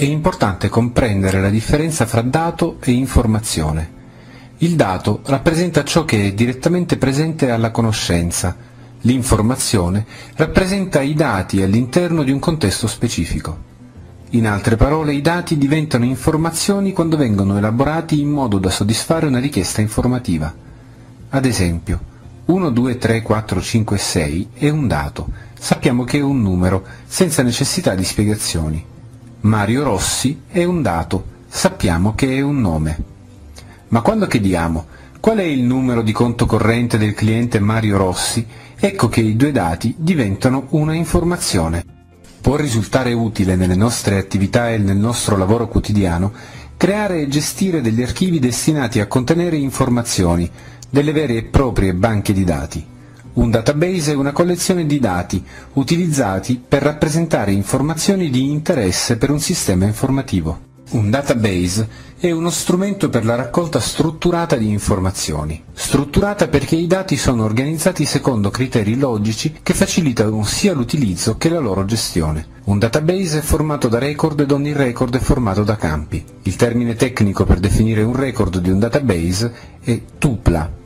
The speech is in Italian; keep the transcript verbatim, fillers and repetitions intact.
È importante comprendere la differenza fra dato e informazione. Il dato rappresenta ciò che è direttamente presente alla conoscenza, l'informazione rappresenta i dati all'interno di un contesto specifico. In altre parole, i dati diventano informazioni quando vengono elaborati in modo da soddisfare una richiesta informativa. Ad esempio, uno, due, tre, quattro, cinque, sei è un dato, sappiamo che è un numero, senza necessità di spiegazioni. Mario Rossi è un dato, sappiamo che è un nome. Ma quando chiediamo qual è il numero di conto corrente del cliente Mario Rossi, ecco che i due dati diventano una informazione. Può risultare utile nelle nostre attività e nel nostro lavoro quotidiano creare e gestire degli archivi destinati a contenere informazioni, delle vere e proprie banche di dati. Un database è una collezione di dati utilizzati per rappresentare informazioni di interesse per un sistema informativo. Un database è uno strumento per la raccolta strutturata di informazioni, strutturata perché i dati sono organizzati secondo criteri logici che facilitano sia l'utilizzo che la loro gestione. Un database è formato da record ed ogni record è formato da campi. Il termine tecnico per definire un record di un database è tupla.